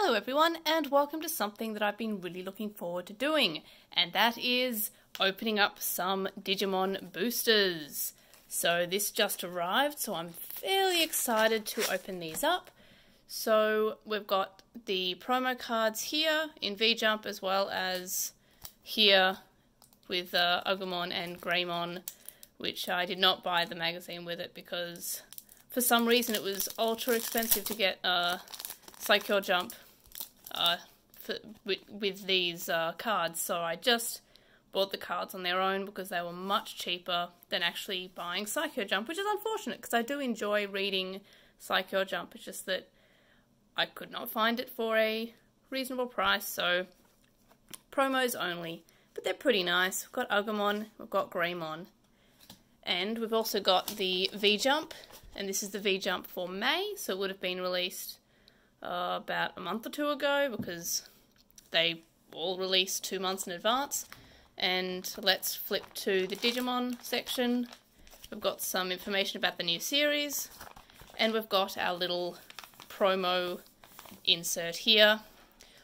Hello everyone, and welcome to something that I've been really looking forward to doing, and that is opening up some Digimon boosters. So this just arrived, so I'm fairly excited to open these up. So we've got the promo cards here in V-Jump, as well as here with Agumon and Greymon, which I did not buy the magazine with it because for some reason it was ultra expensive to get Psycho Jump with these cards, so I just bought the cards on their own because they were much cheaper than actually buying Psycho Jump, which is unfortunate because I do enjoy reading Psycho Jump. It's just that I could not find it for a reasonable price, so promos only. But they're pretty nice. We've got Ogamon, we've got Greymon, and we've also got the V-Jump, and this is the V-Jump for May, so it would have been released about a month or two ago because they all release 2 months in advance. And let's flip to the Digimon section. We've got some information about the new series, and we've got our little promo insert here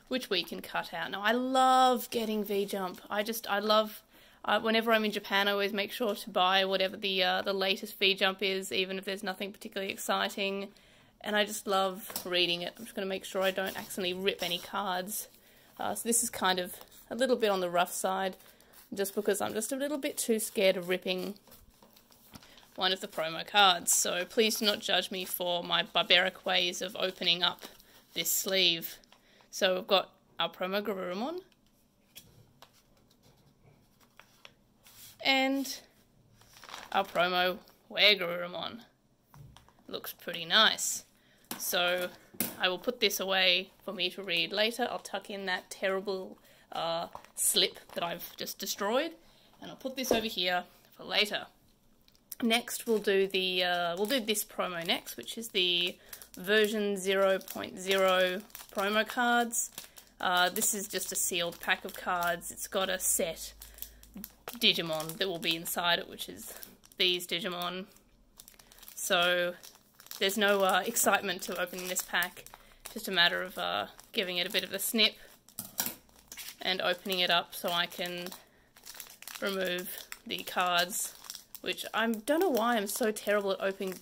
which we can cut out. Now I love getting V-Jump. Whenever I'm in Japan I always make sure to buy whatever the latest V-Jump is, even if there's nothing particularly exciting. And I just love reading it. I'm just going to make sure I don't accidentally rip any cards. So this is kind of a little bit on the rough side, just because I'm just a little bit too scared of ripping one of the promo cards. So please do not judge me for my barbaric ways of opening up this sleeve. So we've got our promo Garurumon. And our promo Veedramon. Looks pretty nice. So I will put this away for me to read later. I'll tuck in that terrible slip that I've just destroyed, and I'll put this over here for later. Next we'll do the this promo next, which is the version 0.0 promo cards. This is just a sealed pack of cards. It's got a set Digimon that will be inside it, which is these Digimon. So there's no excitement to opening this pack, just a matter of giving it a bit of a snip and opening it up so I can remove the cards, which I don't know why I'm so terrible at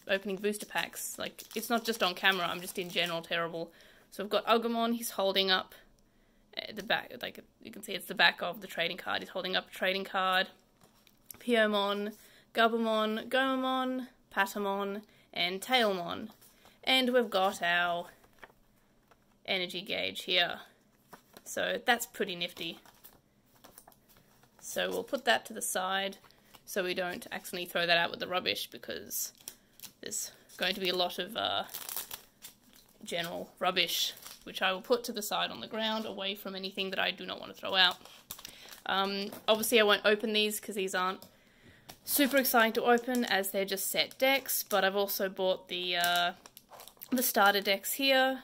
opening booster packs. Like, it's not just on camera, I'm just in general terrible. So we've got Agumon, he's holding up the back, like you can see it's the back of the trading card, he's holding up a trading card. Piomon, Gabumon, Gomamon, Patamon, and Tailmon. And we've got our energy gauge here. So that's pretty nifty. So we'll put that to the side so we don't accidentally throw that out with the rubbish, because there's going to be a lot of general rubbish, which I will put to the side on the ground, away from anything that I do not want to throw out. Obviously I won't open these because these aren't super exciting to open, as they're just set decks, but I've also bought the starter decks here,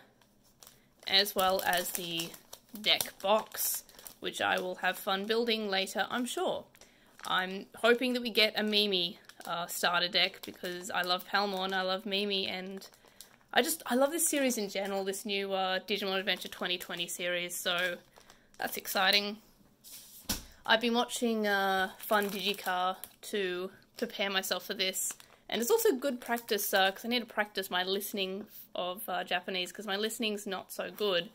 as well as the deck box, which I will have fun building later, I'm sure. I'm hoping that we get a Mimi starter deck, because I love Palmon, I love Mimi, and I love this series in general, this new Digimon Adventure 2020 series, so that's exciting. I've been watching Fun Digicar to prepare myself for this, and it's also good practice because I need to practice my listening of Japanese, because my listening's not so good.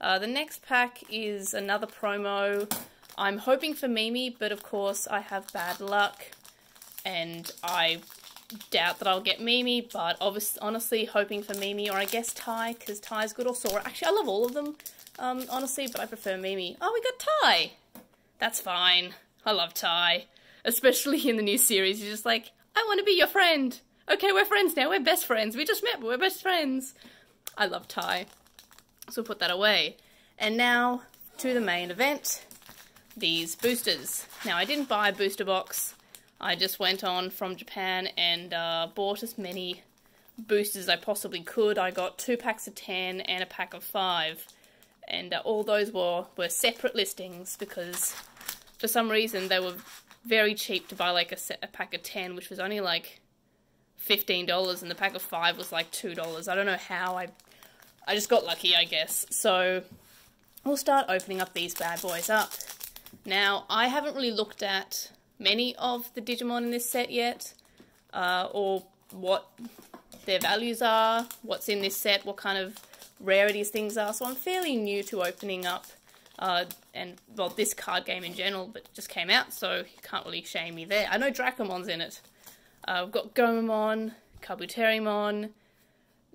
The next pack is another promo. I'm hoping for Mimi, but of course I have bad luck, and I doubt that I'll get Mimi, but honestly hoping for Mimi, or I guess Tai, because Tai's good, or Sora. Actually I love all of them, honestly, but I prefer Mimi. Oh, we got Tai! That's fine. I love Tai. Especially in the new series, you're just like, I want to be your friend. Okay, we're friends now, we're best friends. We just met, but we're best friends. I love Tai. So we'll put that away. And now, to the main event, these boosters. Now, I didn't buy a booster box. I just went on from Japan and bought as many boosters as I possibly could. I got 2 packs of 10 and a pack of 5. And all those were separate listings, because for some reason they were very cheap to buy, like a pack of 10, which was only like $15, and the pack of 5 was like $2. I don't know how I I just got lucky, I guess. So we'll start opening up these bad boys up. Now, I haven't really looked at many of the Digimon in this set yet, or what their values are, what's in this set, what kind of rarities things are, so I'm fairly new to opening up well, this card game in general, but it just came out, so you can't really shame me there. I know Dracomon's in it. We've got Gomamon, Kabuterimon,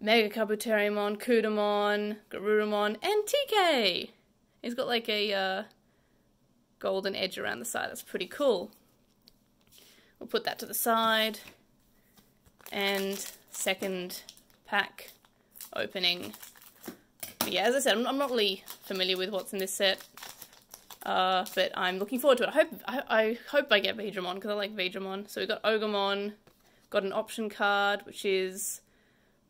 Mega Kabuterimon, Kudamon, Garurumon, and TK! He's got like a golden edge around the side. That's pretty cool. We'll put that to the side. And second pack opening. But yeah, as I said, I'm not really familiar with what's in this set, but I'm looking forward to it. I hope I get Veedramon, because I like Veedramon. So we've got Ogamon, got an option card, which is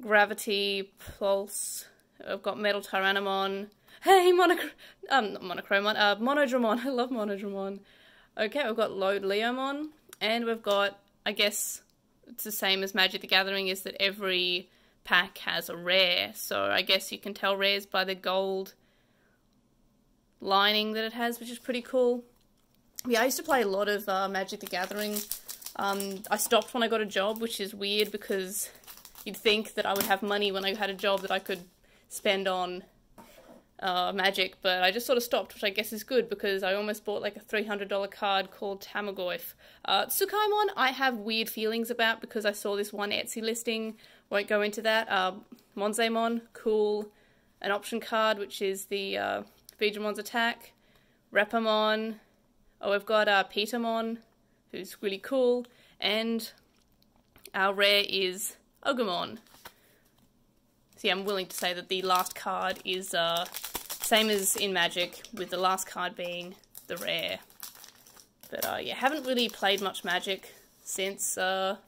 Gravity, Pulse. I've got MetalTyrannomon. Hey, Monodramon. I love Monodramon. Okay, we've got Load Leomon, and we've got, I guess, it's the same as Magic the Gathering, is that every pack has a rare, so I guess you can tell rares by the gold lining that it has, which is pretty cool. Yeah, I used to play a lot of Magic the Gathering. I stopped when I got a job, which is weird, because you'd think that I would have money when I had a job that I could spend on Magic, but I just sort of stopped, which I guess is good, because I almost bought like a $300 card called Tamagoyf. Tsukaimon I have weird feelings about, because I saw this one Etsy listing, won't go into that. Monzaemon, cool. An option card, which is the Veedramon's attack. Repamon. Oh, I've got Patamon, who's really cool. And our rare is Ogamon. So yeah, I'm willing to say that the last card is same as in Magic, with the last card being the rare. But yeah, haven't really played much Magic since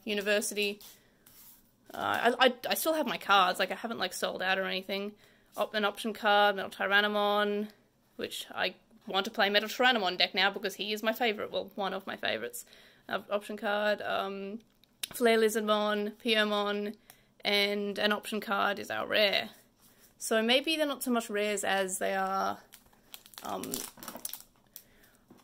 university. I still have my cards, like I haven't like sold out or anything. An option card, MetalTyrannomon, which I want to play MetalTyrannomon deck now because he is my favourite, well, one of my favourites. Option card, Flare Lizardmon, Piomon, and an option card is our rare. So maybe they're not so much rares as they are,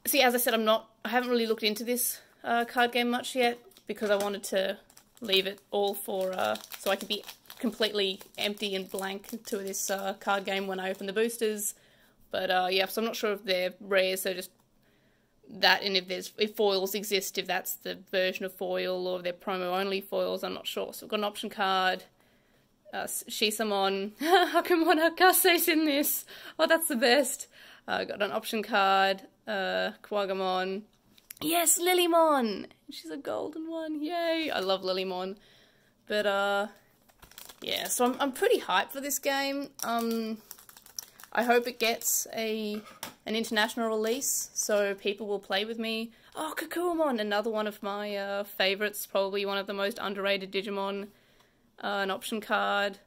see, as I said, I haven't really looked into this card game much yet, because I wanted to leave it all for, so I could be completely empty and blank to this card game when I open the boosters. But yeah, so I'm not sure if they're rares, so just that, and if foils exist, if that's the version of foil, or if they're promo-only foils, I'm not sure. So we've got an option card, Shisamon, Hakumon Hakase's in this, oh that's the best. Got an option card, Quagamon, yes, Lilymon! She's a golden one, yay! I love Lilymon. But, yeah, so I'm pretty hyped for this game. I hope it gets an international release, so people will play with me. Oh, Kakuamon! Another one of my favourites, probably one of the most underrated Digimon. An option card.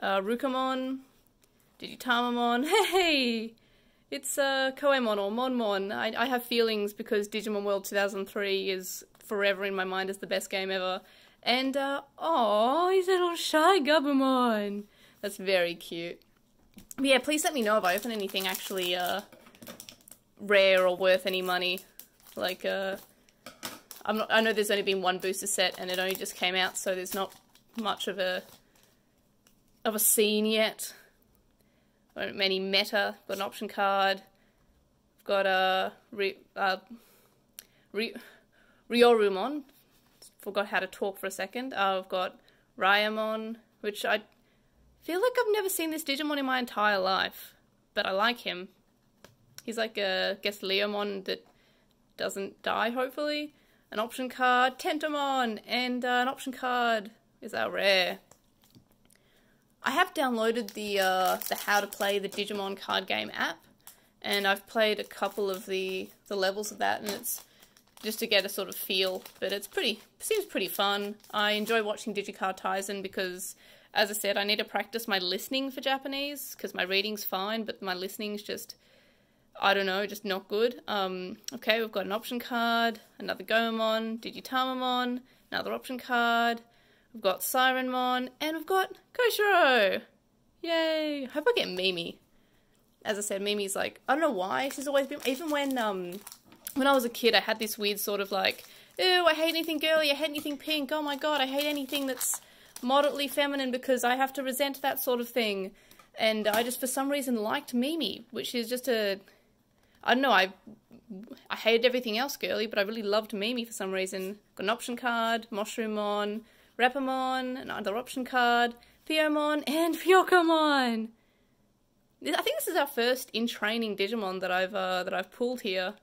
Rukamon. Digitamamon. Hey! It's Koemon or Monmon. I have feelings because Digimon World 2003 is forever in my mind as the best game ever. And, oh, he's a little shy Gabumon. That's very cute. But yeah, please let me know if I open anything actually rare or worth any money. Like, I know there's only been one booster set and it only just came out, so there's not much of a scene yet. Many meta, got an option card, I've got a Riorumon, forgot how to talk for a second, I've got Riorumon, which I feel like I've never seen this Digimon in my entire life, but I like him. He's like a, I guess, Leomon that doesn't die, hopefully. An option card, Tentamon, and an option card is our rare. I have downloaded the How to Play the Digimon card game app, and I've played a couple of the levels of that, and it's just to get a sort of feel, but seems pretty fun. I enjoy watching Digicard Tyson because, as I said, I need to practice my listening for Japanese, because my reading's fine, but my listening's just, I don't know, just not good. Okay, we've got an option card, another Gomamon, Digitamamon, another option card. We've got Sirenmon, and we've got Koshiro! Yay! How about I get Mimi? As I said, Mimi's like, I don't know why she's always been, even when I was a kid I had this weird sort of like, ew, I hate anything girly, I hate anything pink, oh my god, I hate anything that's moderately feminine because I have to resent that sort of thing. And I just for some reason liked Mimi, which is just a, I don't know, I hated everything else girly, but I really loved Mimi for some reason. Got an option card, Mushroommon, Repamon, another option card, Theomon, and Ryokomon! I think this is our first in-training Digimon that I've pulled here,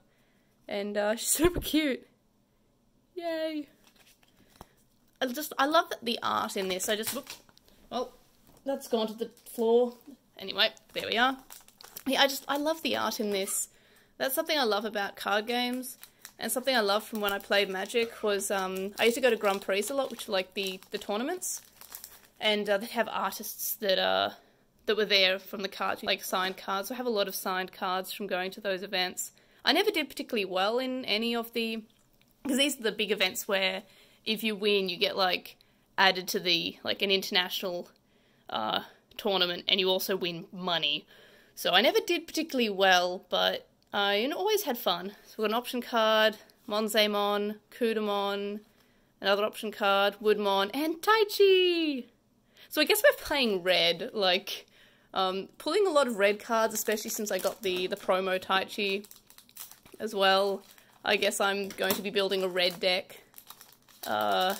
and she's super cute. Yay! I love the art in this. I just look. Well, that's gone to the floor. Anyway, there we are. Yeah, I love the art in this. That's something I love about card games, and something I loved from when I played Magic was I used to go to Grand Prix a lot, which are like the tournaments, and they have artists that were there from the cards, like signed cards. I have a lot of signed cards from going to those events. I never did particularly well in any of the, because these are the big events where if you win you get like added to the, like an international tournament, and you also win money. So I never did particularly well, but I always had fun. So we've got an option card, Monzaemon, Kudamon, another option card, Woodmon, and Taichi! So I guess we're playing red, like, pulling a lot of red cards, especially since I got the promo Taichi as well. I guess I'm going to be building a red deck. I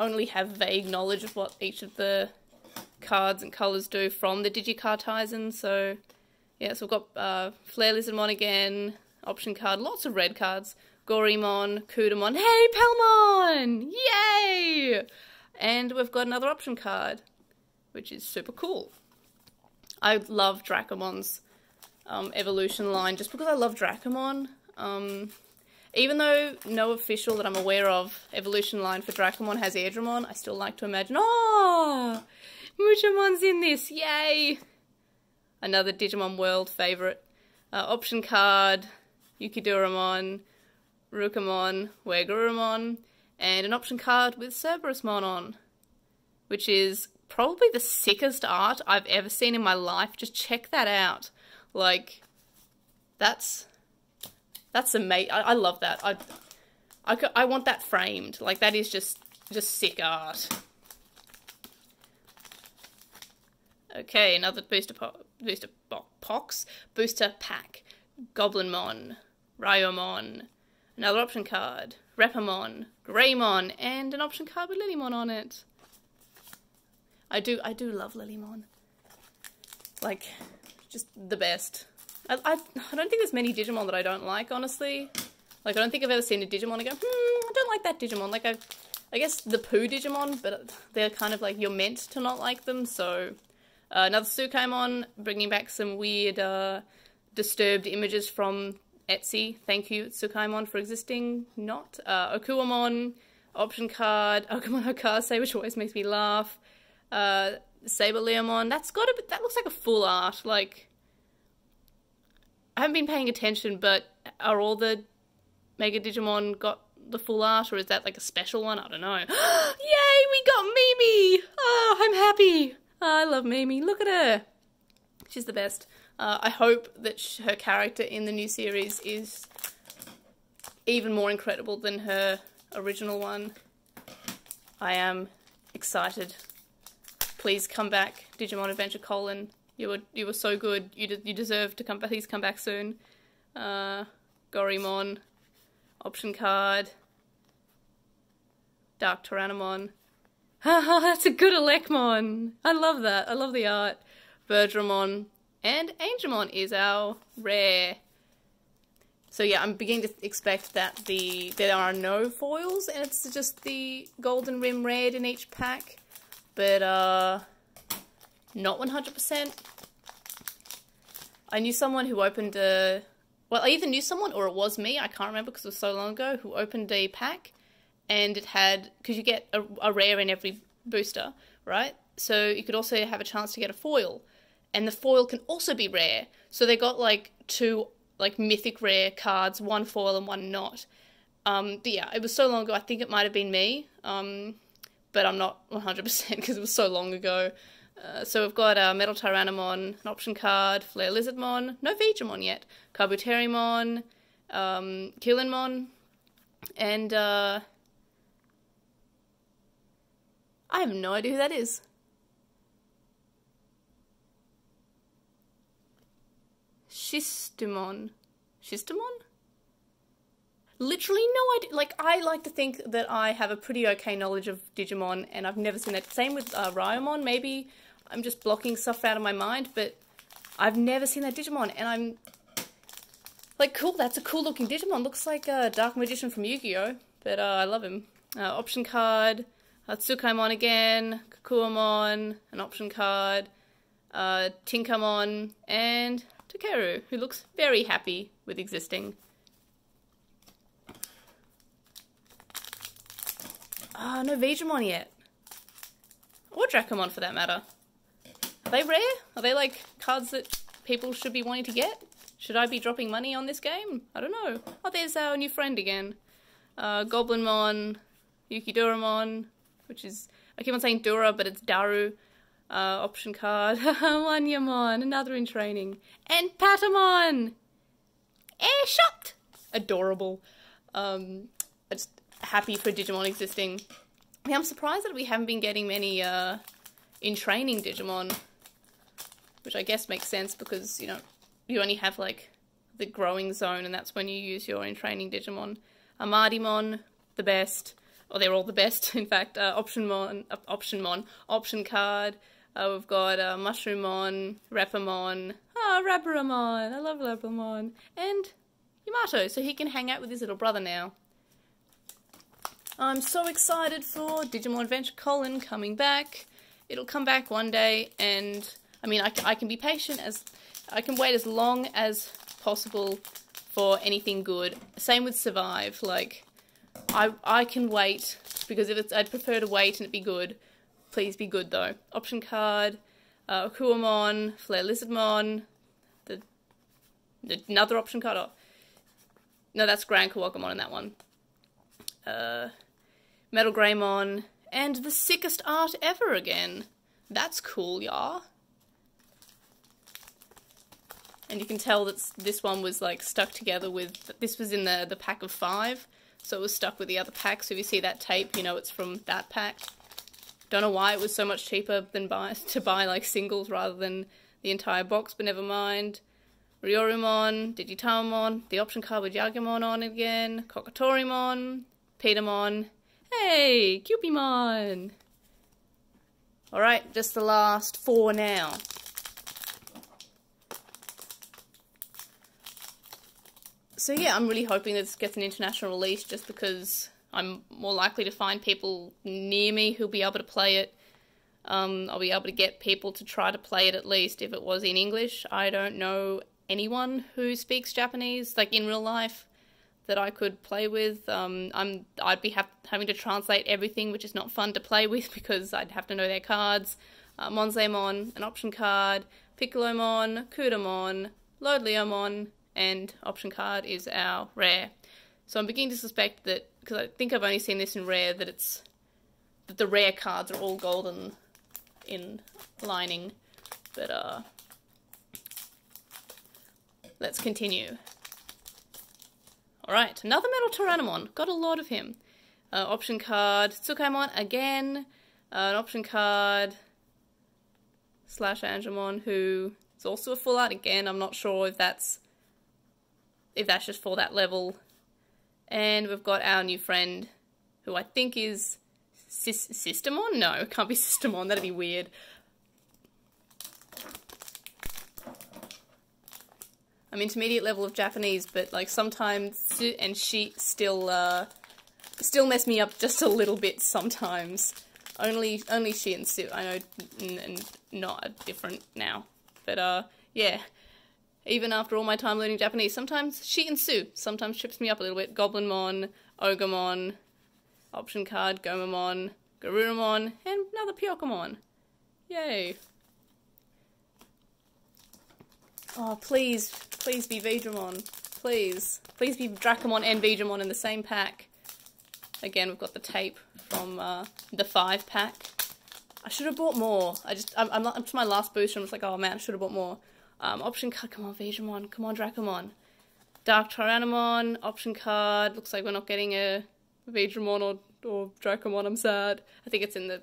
only have vague knowledge of what each of the cards and colours do from the Digicartizen, so yeah, so we've got Flare Lizardmon again, option card, lots of red cards, Gorimon, Kudamon, hey, Palmon! Yay! And we've got another option card, which is super cool. I love Dracomon's evolution line just because I love Dracomon. Even though no official that I'm aware of evolution line for Dracomon has Veedramon, I still like to imagine, oh, Mushroomon's in this, yay! Another Digimon World favourite. Option card, Yukiduramon, Rukamon, Garurumon, and an option card with Cerberusmon on, which is probably the sickest art I've ever seen in my life. Just check that out. Like, that's amazing. I love that. I want that framed. Like, that is just sick art. Okay, another booster pack, Goblinmon, Riorumon. Another option card, Repamon, Greymon, and an option card with Lilymon on it. I do love Lilymon. Like, just the best. I don't think there's many Digimon that I don't like, honestly. Like, I don't think I've ever seen a Digimon and go, I don't like that Digimon. Like, I guess the poo Digimon, but they're kind of like, you're meant to not like them, so. Another Tsukaimon, bringing back some weird, disturbed images from Etsy, thank you Tsukaimon for existing, not. Okuamon, option card, Agumon Okase, which always makes me laugh. Saber Leomon, that looks like a full art, like, I haven't been paying attention, but are all the Mega Digimon got the full art, or is that like a special one? I don't know. Yay, we got Mimi! Oh, I'm happy! I love Mimi, look at her! She's the best. I hope that her character in the new series is even more incredible than her original one. I am excited. Please come back, Digimon Adventure : you were so good. You deserve to come back. Please come back soon. Gorimon, option card, MetalTyrannomon. Haha, that's a good Elecmon. I love that. I love the art. Veedramon. And Angemon is our rare. So yeah, I'm beginning to expect that there are no foils, and it's just the Golden Rim Red in each pack, but not 100%. I knew someone who opened a... Well, I either knew someone or it was me, I can't remember because it was so long ago, who opened a pack, and it had... Because you get a rare in every booster, right? So you could also have a chance to get a foil. And the foil can also be rare. So they got like two like mythic rare cards, one foil and one not. But yeah, it was so long ago, I think it might have been me. but I'm not 100% because it was so long ago. So we've got MetalTyrannomon, an option card, Flare Lizardmon, no Veedramon yet, Kabuterimon, Lilymon, and I have no idea who that is. Shistamon. Shistamon? Literally no idea. Like, I like to think that I have a pretty okay knowledge of Digimon, and I've never seen that. Same with Riorumon. Maybe I'm just blocking stuff out of my mind, but I've never seen that Digimon, and I'm like, cool, that's a cool looking Digimon. Looks like a Dark Magician from Yu-Gi-Oh, but I love him. Option card, Tsukaimon again, Kuamon, an option card, Tinkamon, and Takeru, who looks very happy with existing. Ah, no Veedramon yet. Or Dracomon, for that matter. Are they rare? Are they, like, cards that people should be wanting to get? Should I be dropping money on this game? I don't know. Oh, there's our new friend again. Goblinmon, Yukiduramon, which is... I keep on saying Dura, but it's Daru. Option card. Wanyamon, another in training. And Patamon! Air shot! Adorable. I just... happy for Digimon existing. Now, I'm surprised that we haven't been getting many in training Digimon, which I guess makes sense because, you know, you only have like the growing zone, and that's when you use your in training Digimon. Amadimon, the best, or they're all the best in fact. Option card. We've got Mushroommon, Repamon, Raburamon, I love Leomon, and Yamato, so he can hang out with his little brother now. I'm so excited for Digimon Adventure Colin coming back. It'll come back one day, and I mean, I can be patient, as I can wait as long as possible for anything good. Same with Survive. Like, I can wait, because if it's, I'd prefer to wait and it be good. Please be good though. Option card, Okuamon, Flare Lizardmon, another option card. Oh, no, that's Grand Kawagamon in that one. Metal Greymon, and the sickest art ever again. That's cool, y'all. And you can tell that this one was like stuck together with, this was in the pack of 5, so it was stuck with the other pack, so if you see that tape, you know it's from that pack. Don't know why it was so much cheaper than to buy like singles rather than the entire box, but never mind. Riorumon, Digitamamon, the option card with Agumon on again, Kokotorimon, Petamon, hey, Cupimon! Alright, just the last 4 now. So yeah, I'm really hoping that this gets an international release just because I'm more likely to find people near me who'll be able to play it. I'll be able to get people to try to play it at least if it was in English. I don't know anyone who speaks Japanese, like in real life, that I could play with. I'd be having to translate everything, which is not fun to play with because I'd have to know their cards. Monzaemon, an option card, Piccolomon, Kudamon, Leomon, and option card is our rare. So I'm beginning to suspect that, because I think I've only seen this in rare, that it's that the rare cards are all golden in lining. But let's continue. Alright, another MetalTyrannomon. Got a lot of him. Option card, Tsukaimon again. An option card, Slash Angemon, who is also a full art again. I'm not sure if that's just for that level. And we've got our new friend, who I think is Systemon? No, it can't be Systemon. That'd be weird. I'm intermediate level of Japanese, but like sometimes, and she still mess me up just a little bit sometimes. Only she and Sue. I know, and not different now. But yeah, even after all my time learning Japanese, sometimes she and Sue sometimes trips me up a little bit. Goblinmon, Ogamon, option card, Gomamon, Garurumon, and another Pyokomon. Yay! Oh, please. Please be Veedramon. Please. Please be Dracomon and Veedramon in the same pack. Again, we've got the tape from the 5-pack. I should have bought more. I'm up to my last booster. I'm just like, oh man, I should have bought more. Option card, come on, Veedramon, come on, Dracomon. Dark Tyrannomon, option card. Looks like we're not getting a Veedramon or Dracomon. I'm sad. I think it's in the...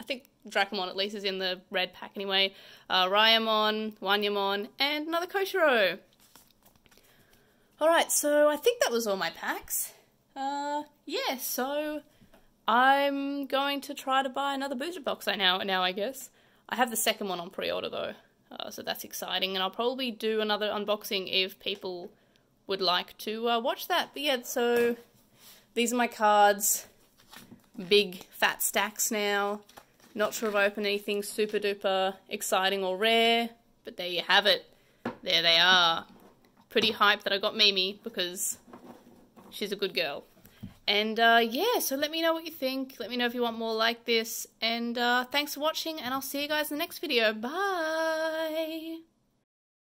I think Dracomon at least is in the red pack anyway. Riorumon, Wanyamon, and another Koshiro. Alright, so I think that was all my packs. Yeah, so I'm going to try to buy another booster box now, I guess. I have the second one on pre-order though, so that's exciting. And I'll probably do another unboxing if people would like to watch that. But yeah, so these are my cards. Big fat stacks now. Not sure if I open anything super duper exciting or rare, but there you have it. There they are. Pretty hyped that I got Mimi because she's a good girl. And yeah, so let me know what you think. Let me know if you want more like this. And thanks for watching, and I'll see you guys in the next video. Bye!